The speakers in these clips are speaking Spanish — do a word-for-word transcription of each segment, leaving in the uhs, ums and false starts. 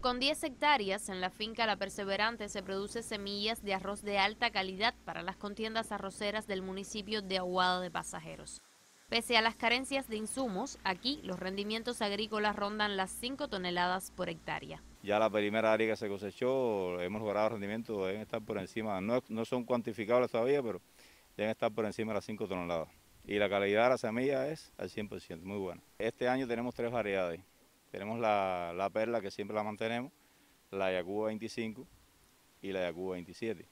Con diez hectáreas en la finca La Perseverante se produce semillas de arroz de alta calidad para las contiendas arroceras del municipio de Aguada de Pasajeros. Pese a las carencias de insumos, aquí los rendimientos agrícolas rondan las cinco toneladas por hectárea. Ya la primera área que se cosechó, hemos logrado rendimientos, deben estar por encima, no, no son cuantificables todavía, pero deben estar por encima de las cinco toneladas. Y la calidad de la semilla es al cien por ciento, muy buena. Este año tenemos tres variedades. Tenemos la, la perla, que siempre la mantenemos, la Yacuba veinticinco y la Yacuba veintisiete,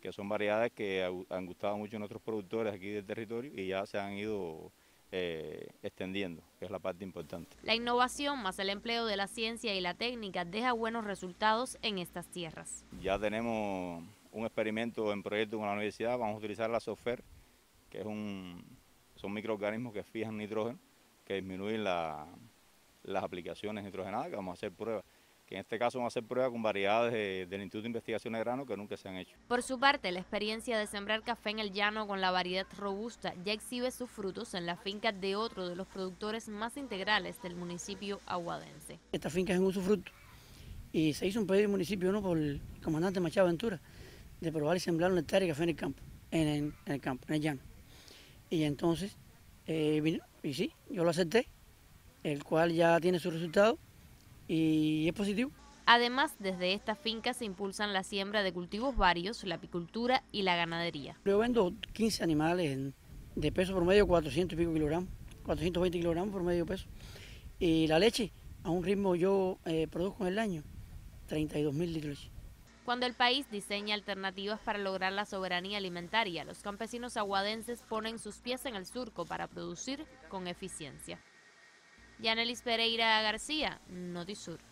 que son variedades que han gustado mucho a nuestros productores aquí del territorio y ya se han ido eh, extendiendo, que es la parte importante. La innovación más el empleo de la ciencia y la técnica deja buenos resultados en estas tierras. Ya tenemos un experimento en proyecto con la universidad, vamos a utilizar la SOFER, que es un, son microorganismos que fijan nitrógeno, que disminuyen la... las aplicaciones nitrogenadas, que vamos a hacer pruebas, que en este caso vamos a hacer pruebas con variedades de, del Instituto de Investigación de Grano que nunca se han hecho. Por su parte, la experiencia de sembrar café en el llano con la variedad robusta ya exhibe sus frutos en la finca de otro de los productores más integrales del municipio aguadense. Esta finca es en usufructo y se hizo un pedido del municipio, ¿no?, por el comandante Machado Ventura, de probar y sembrar una hectárea de café en el campo, en el, en el campo, en el llano. Y entonces, eh, vino, y sí, yo lo acepté, el cual ya tiene su resultado y es positivo. Además, desde esta finca se impulsan la siembra de cultivos varios, la apicultura y la ganadería. Yo vendo quince animales de peso promedio, cuatrocientos y pico kilogramos, cuatrocientos veinte kilogramos por medio peso. Y la leche, a un ritmo yo eh, produzco en el año, treinta y dos mil litros de leche. Cuando el país diseña alternativas para lograr la soberanía alimentaria, los campesinos aguadenses ponen sus pies en el surco para producir con eficiencia. Yanelis Pereira García, Notisur.